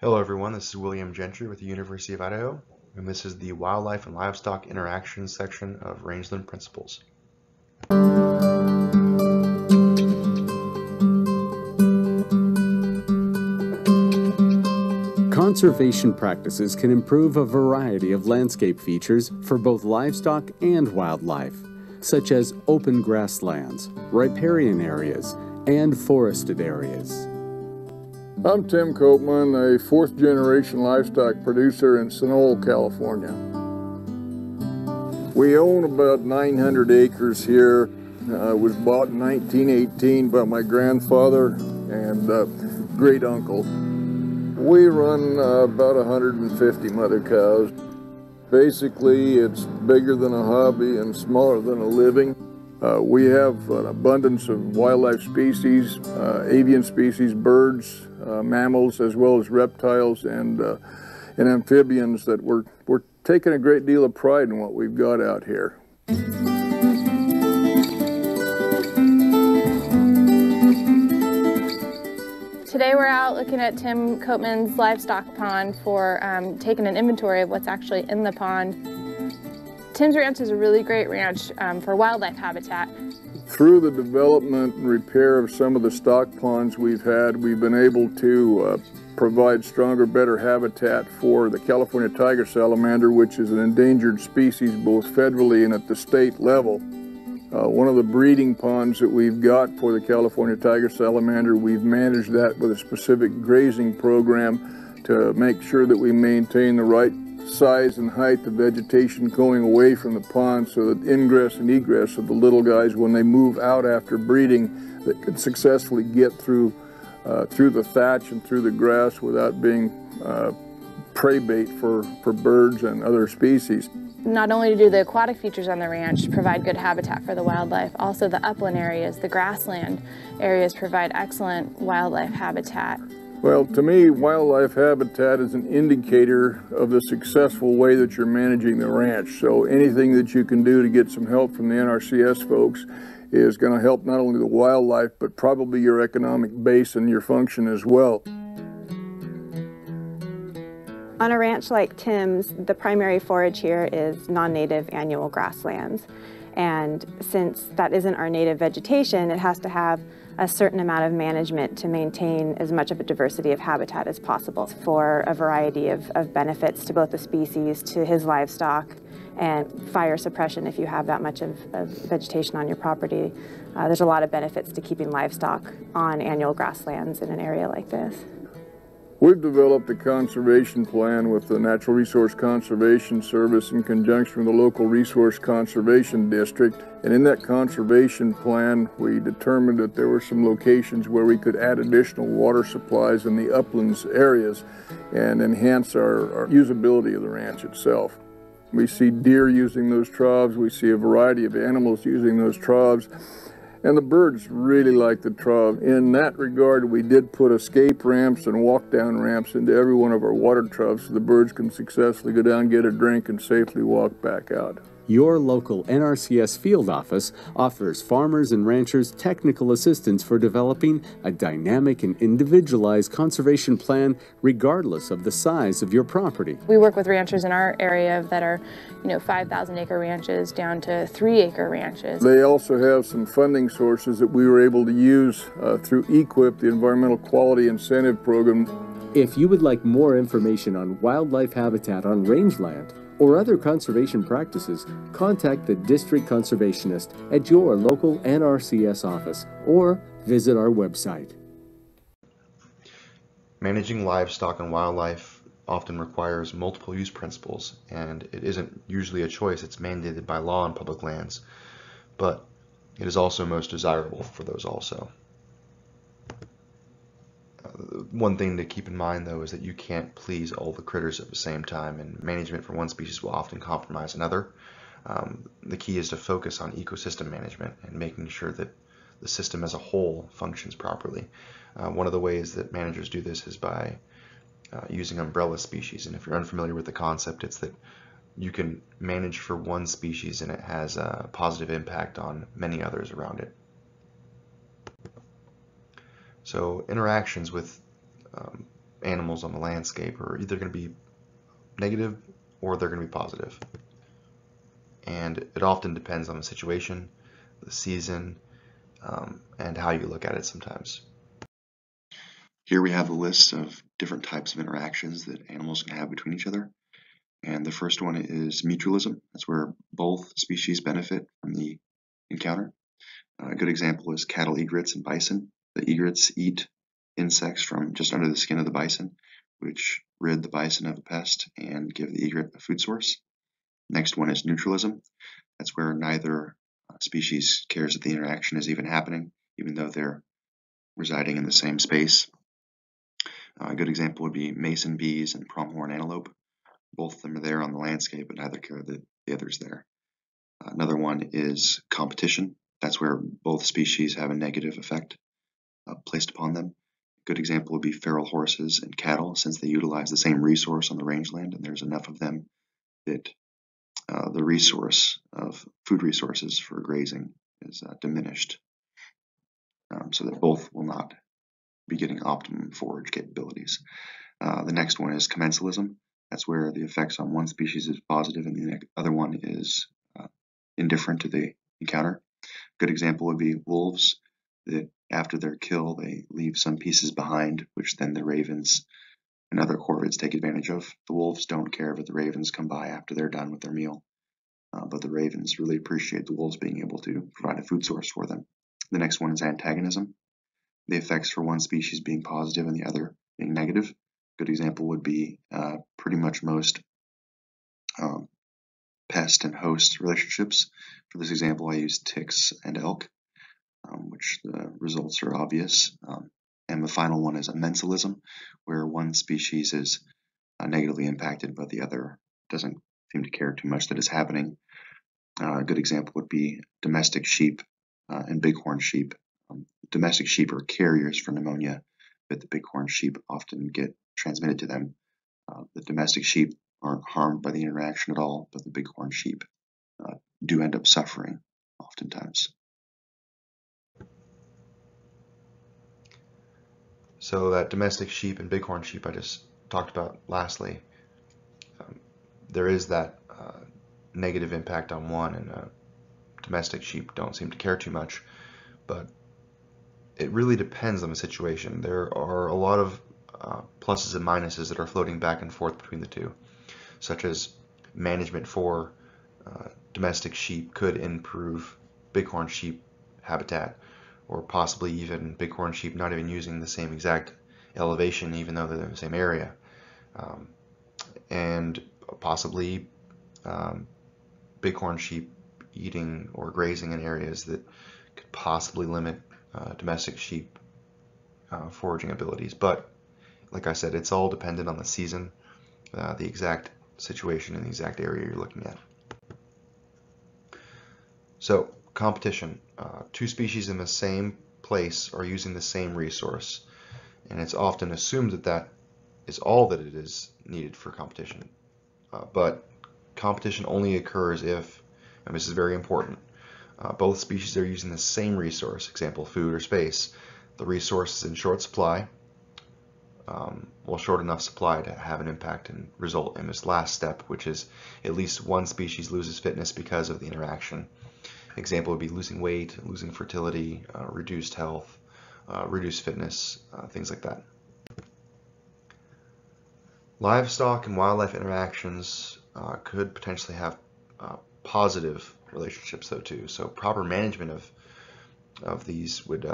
Hello everyone, this is William Gentry with the University of Idaho, and this is the Wildlife and Livestock Interaction section of Rangeland Principles. Conservation practices can improve a variety of landscape features for both livestock and wildlife, such as open grasslands, riparian areas, and forested areas. I'm Tim Copeman, a fourth-generation livestock producer in Sonoma, California. We own about 900 acres here. It was bought in 1918 by my grandfather and great-uncle. We run about 150 mother cows. Basically, it's bigger than a hobby and smaller than a living. We have an abundance of wildlife species, avian species, birds, mammals, as well as reptiles and amphibians that we're taking a great deal of pride in what we've got out here. Today we're out looking at Tim Copeman's livestock pond for taking an inventory of what's actually in the pond. Tim's ranch is a really great ranch for wildlife habitat. Through the development and repair of some of the stock ponds we've had, we've been able to provide stronger, better habitat for the California tiger salamander, which is an endangered species both federally and at the state level. One of the breeding ponds that we've got for the California tiger salamander, we've managed that with a specific grazing program to make sure that we maintain the right size and height of vegetation going away from the pond so that ingress and egress of the little guys, when they move out after breeding, that can successfully get through the thatch and through the grass without being prey bait for birds and other species. Not only do the aquatic features on the ranch provide good habitat for the wildlife, also the upland areas, the grassland areas provide excellent wildlife habitat. Well, to me, wildlife habitat is an indicator of the successful way that you're managing the ranch. So anything that you can do to get some help from the NRCS folks is going to help not only the wildlife, but probably your economic base and your function as well. On a ranch like Tim's, the primary forage here is non-native annual grasslands. And since that isn't our native vegetation, it has to have a certain amount of management to maintain as much of a diversity of habitat as possible for a variety of benefits to both the species, to his livestock, and fire suppression if you have that much of vegetation on your property. There's a lot of benefits to keeping livestock on annual grasslands in an area like this. We've developed a conservation plan with the Natural Resource Conservation Service in conjunction with the Local Resource Conservation District. And in that conservation plan, we determined that there were some locations where we could add additional water supplies in the uplands areas and enhance our usability of the ranch itself. We see deer using those troughs. We see a variety of animals using those troughs. And the birds really like the trough. In that regard, we did put escape ramps and walk-down ramps into every one of our water troughs so the birds can successfully go down, get a drink, and safely walk back out. Your local NRCS field office offers farmers and ranchers technical assistance for developing a dynamic and individualized conservation plan regardless of the size of your property. We work with ranchers in our area that are, 5,000-acre ranches down to 3-acre ranches. They also have some funding sources that we were able to use through EQIP, the Environmental Quality Incentive Program. If you would like more information on wildlife habitat on rangeland, or other conservation practices, contact the District Conservationist at your local NRCS office or visit our website. Managing livestock and wildlife often requires multiple use principles, and it isn't usually a choice. It's mandated by law on public lands, but it is also most desirable for those also. One thing to keep in mind, though, is that you can't please all the critters at the same time, and management for one species will often compromise another. The key is to focus on ecosystem management and making sure that the system as a whole functions properly. One of the ways that managers do this is by using umbrella species, and if you're unfamiliar with the concept, it's that you can manage for one species and it has a positive impact on many others around it. So interactions with animals on the landscape are either going to be negative or they're going to be positive. And it often depends on the situation, the season, and how you look at it sometimes. Here we have a list of different types of interactions that animals can have between each other. And the first one is mutualism. That's where both species benefit from the encounter. A good example is cattle egrets and bison. The egrets eat insects from just under the skin of the bison, which rid the bison of a pest and give the egret a food source. Next one is neutralism. That's where neither species cares that the interaction is even happening, even though they're residing in the same space. A good example would be mason bees and pronghorn antelope. Both of them are there on the landscape, but neither care that the other's there. Another one is competition. That's where both species have a negative effect placed upon them. A good example would be feral horses and cattle, since they utilize the same resource on the rangeland, and there's enough of them that the resource of food resources for grazing is diminished, so that both will not be getting optimum forage capabilities. The next one is commensalism. That's where the effects on one species is positive and the other one is indifferent to the encounter. A good example would be wolves, that after their kill, they leave some pieces behind, which then the ravens and other corvids take advantage of. The wolves don't care, but the ravens come by after they're done with their meal. But the ravens really appreciate the wolves being able to provide a food source for them. The next one is antagonism. The effects for one species being positive and the other being negative. A good example would be pretty much most pest and host relationships. For this example, I use ticks and elk, which the results are obvious. And the final one is commensalism, where one species is negatively impacted, but the other doesn't seem to care too much that it's happening. A good example would be domestic sheep and bighorn sheep. Domestic sheep are carriers for pneumonia, but the bighorn sheep often get transmitted to them. The domestic sheep aren't harmed by the interaction at all, but the bighorn sheep do end up suffering oftentimes. So that domestic sheep and bighorn sheep I just talked about lastly, there is that negative impact on one, and domestic sheep don't seem to care too much, but it really depends on the situation. There are a lot of pluses and minuses that are floating back and forth between the two, such as management for domestic sheep could improve bighorn sheep habitat, or possibly even bighorn sheep not even using the same exact elevation even though they're in the same area, and possibly bighorn sheep eating or grazing in areas that could possibly limit domestic sheep foraging abilities. But like I said, it's all dependent on the season, the exact situation, and the exact area you're looking at. So competition. Two species in the same place are using the same resource, and it's often assumed that that is all that it is needed for competition. But competition only occurs if, and this is very important, both species are using the same resource, example, food or space. The resource is in short supply, well, short enough supply to have an impact and result in this last step, which is at least one species loses fitness because of the interaction. Example would be losing weight, losing fertility, reduced health, reduced fitness, things like that. Livestock and wildlife interactions could potentially have positive relationships though too. So proper management of these would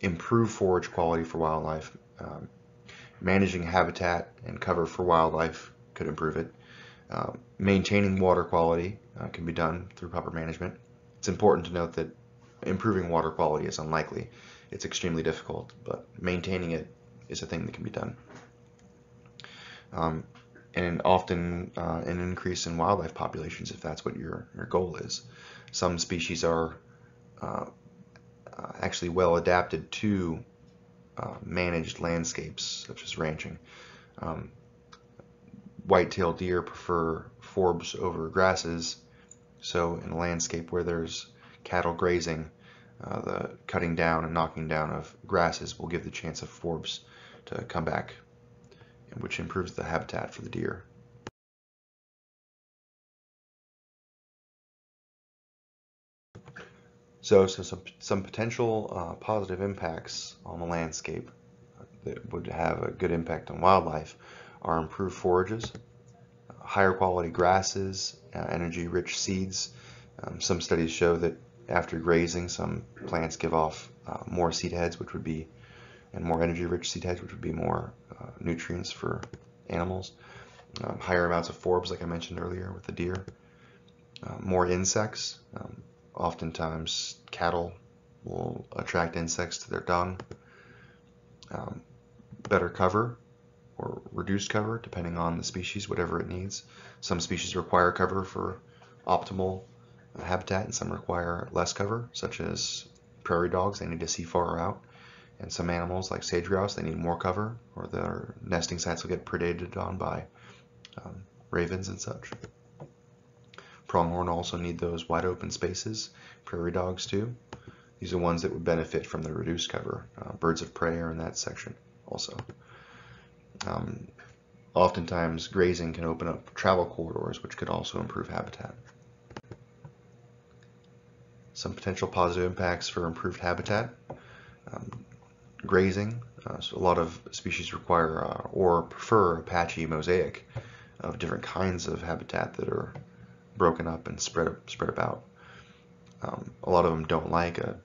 improve forage quality for wildlife. Managing habitat and cover for wildlife could improve it. Maintaining water quality can be done through proper management. It's important to note that improving water quality is unlikely. It's extremely difficult, but maintaining it is a thing that can be done. And often an increase in wildlife populations if that's what your goal is. Some species are actually well adapted to managed landscapes, such as ranching. White-tailed deer prefer forbs over grasses, so in a landscape where there's cattle grazing, the cutting down and knocking down of grasses will give the chance of forbs to come back which improves the habitat for the deer. So some potential positive impacts on the landscape that would have a good impact on wildlife are improved forages, higher quality grasses, energy-rich seeds. Some studies show that after grazing, some plants give off more seed heads, which would be, and more energy-rich seed heads, which would be more nutrients for animals. Higher amounts of forbs, like I mentioned earlier with the deer. More insects. Oftentimes, cattle will attract insects to their dung. Better cover or reduced cover, depending on the species, whatever it needs. Some species require cover for optimal habitat, and some require less cover, such as prairie dogs. They need to see far out. And some animals, like sage grouse, they need more cover, or their nesting sites will get predated on by ravens and such. Pronghorn also need those wide open spaces. Prairie dogs too. These are ones that would benefit from the reduced cover. Birds of prey are in that section also. Oftentimes grazing can open up travel corridors, which could also improve habitat. Some potential positive impacts for improved habitat. Grazing, so a lot of species require or prefer a patchy mosaic of different kinds of habitat that are broken up and spread about. A lot of them don't like a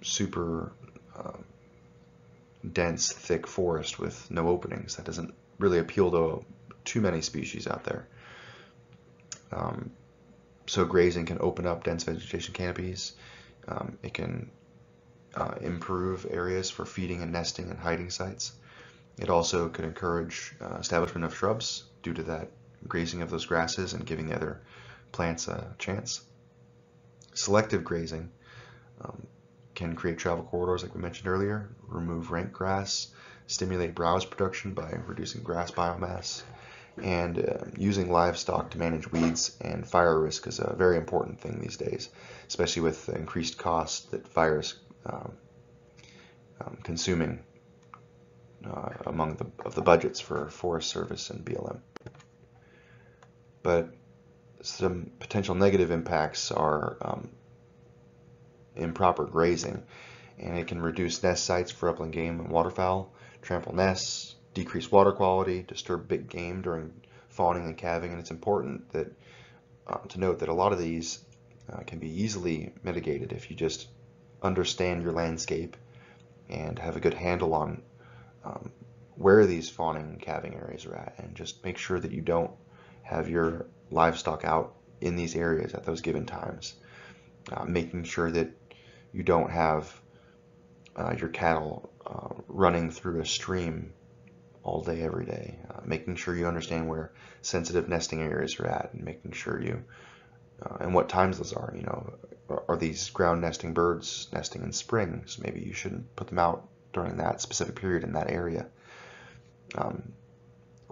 super dense, thick forest with no openings. That doesn't really appeal to too many species out there. So grazing can open up dense vegetation canopies. It can improve areas for feeding and nesting and hiding sites. It also could encourage establishment of shrubs due to that grazing of those grasses and giving the other plants a chance. Selective grazing can create travel corridors, like we mentioned earlier, remove rank grass, stimulate browse production by reducing grass biomass, and using livestock to manage weeds and fire risk is a very important thing these days, especially with the increased cost that fires consuming among the budgets for Forest Service and BLM. But some potential negative impacts are improper grazing, and it can reduce nest sites for upland game and waterfowl, trample nests, decrease water quality, disturb big game during fawning and calving. And it's important that to note that a lot of these can be easily mitigated if you just understand your landscape and have a good handle on where these fawning and calving areas are at, and just make sure that you don't have your livestock out in these areas at those given times. Making sure that you don't have your cattle running through a stream all day, every day. Making sure you understand where sensitive nesting areas are at, and making sure you, and what times those are. You know, are these ground nesting birds nesting in spring? So maybe you shouldn't put them out during that specific period in that area.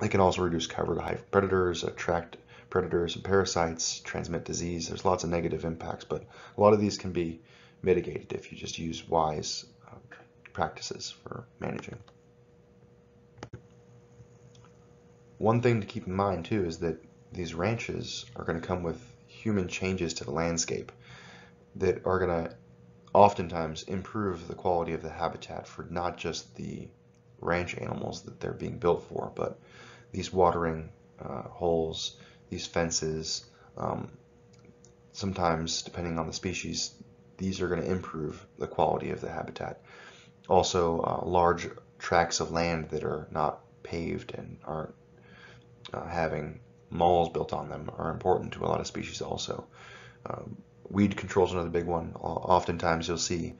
They can also reduce cover to hide predators, attract predators and parasites, transmit disease. There's lots of negative impacts, but a lot of these can be mitigated if you just use wise practices for managing. One thing to keep in mind too is that these ranches are going to come with human changes to the landscape that are going to oftentimes improve the quality of the habitat for not just the ranch animals that they're being built for, but these watering holes, these fences, sometimes depending on the species, these are going to improve the quality of the habitat. Also, large tracts of land that are not paved and aren't having malls built on them are important to a lot of species also. Weed control is another big one. Oftentimes you'll see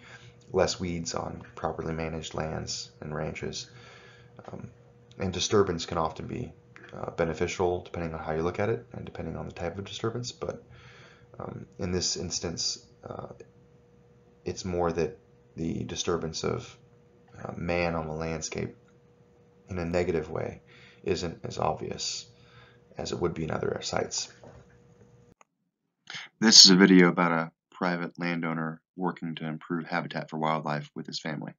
less weeds on properly managed lands and ranches. And disturbance can often be beneficial depending on how you look at it and depending on the type of disturbance, but in this instance it's more that the disturbance of man on the landscape in a negative way isn't as obvious as it would be in other sites. This is a video about a private landowner working to improve habitat for wildlife with his family.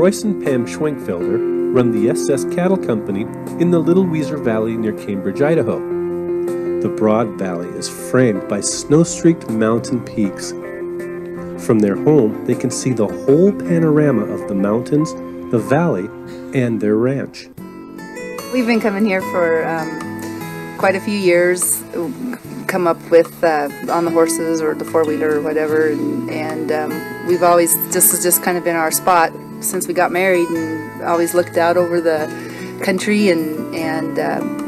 Royce and Pam Schwenkfelder run the SS Cattle Company in the Little Weiser Valley near Cambridge, Idaho. The broad valley is framed by snow-streaked mountain peaks. From their home, they can see the whole panorama of the mountains, the valley, and their ranch. We've been coming here for quite a few years. Come up with on the horses or the four-wheeler or whatever, and we've always, this has just kind of been our spot since we got married, and always looked out over the country and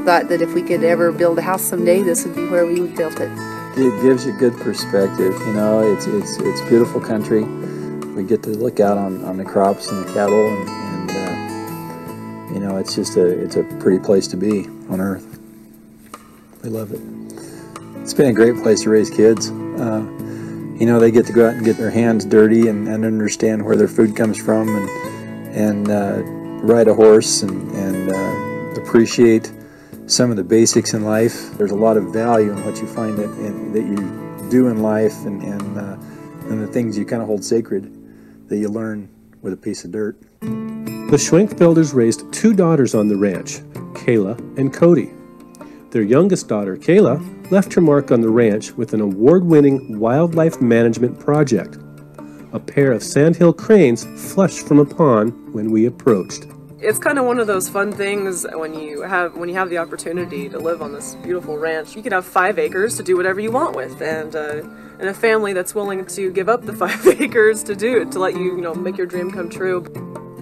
thought that if we could ever build a house someday, this would be where we would build it. It gives you good perspective, you know. It's beautiful country. We get to look out on the crops and the cattle, and you know, it's a pretty place to be on earth. We love it. It's been a great place to raise kids. You know, they get to go out and get their hands dirty and understand where their food comes from, and ride a horse and appreciate some of the basics in life. There's a lot of value in what you find that you do in life and the things you kind of hold sacred that you learn with a piece of dirt. The Schwenkfelders raised two daughters on the ranch, Kayla and Cody. Their youngest daughter, Kayla, left her mark on the ranch with an award-winning wildlife management project. A pair of sandhill cranes flushed from a pond when we approached. It's kind of one of those fun things when you have the opportunity to live on this beautiful ranch. You can have 5 acres to do whatever you want with, and a family that's willing to give up the 5 acres to do it, to let you, you know, make your dream come true.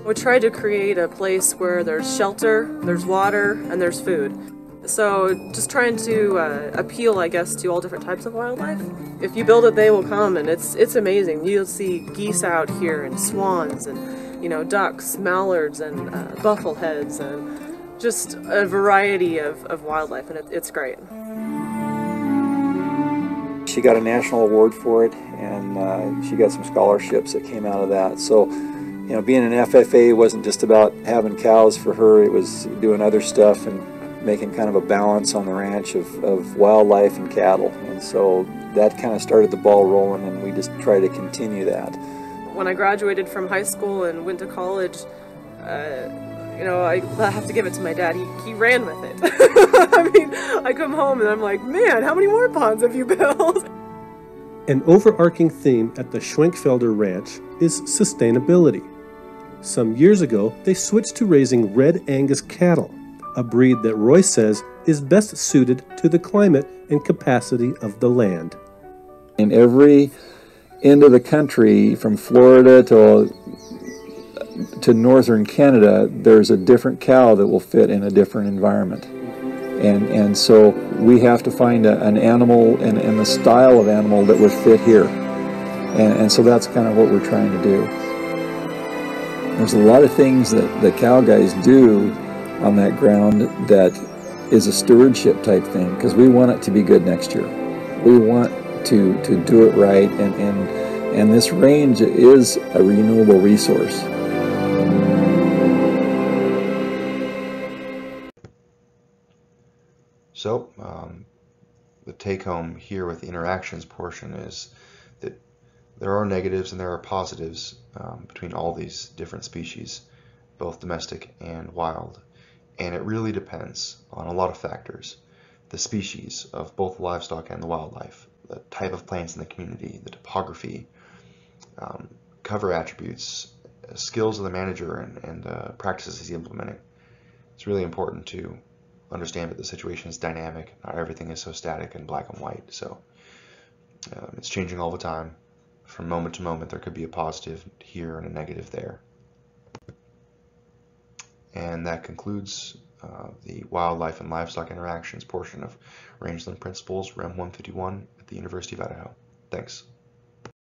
We tried to create a place where there's shelter, there's water, and there's food. So just trying to appeal, I guess, to all different types of wildlife. If you build it, they will come, and it's amazing. You'll see geese out here, and swans, and, you know, ducks, mallards, and buffleheads, and just a variety of wildlife, and it's great. She got a national award for it, and she got some scholarships that came out of that. So, you know, being an FFA wasn't just about having cows for her. It was doing other stuff and making kind of a balance on the ranch of wildlife and cattle, and so that kind of started the ball rolling, and we just try to continue that. When I graduated from high school and went to college, you know, I have to give it to my dad. He ran with it. I mean, I come home and I'm like, man, how many more ponds have you built? An overarching theme at the Schwenkfelder Ranch is sustainability. Some years ago, they switched to raising Red Angus cattle, a breed that Royce says is best suited to the climate and capacity of the land. In every end of the country, from Florida to northern Canada, there's a different cow that will fit in a different environment. And so we have to find an animal and the style of animal that would fit here. And so that's kind of what we're trying to do. There's a lot of things that the cow guys do on that ground that is a stewardship type thing, because we want it to be good next year. We want to do it right, and this range is a renewable resource. So the take home here with the interactions portion is that there are negatives and there are positives between all these different species, both domestic and wild. And it really depends on a lot of factors: the species of both the livestock and the wildlife, the type of plants in the community, the topography, cover attributes, skills of the manager, and practices he's implementing. It's really important to understand that the situation is dynamic. Not everything is so static and black and white. So it's changing all the time. From moment to moment, there could be a positive here and a negative there. And that concludes the wildlife and livestock interactions portion of Rangeland Principles, REM 151 at the University of Idaho. Thanks.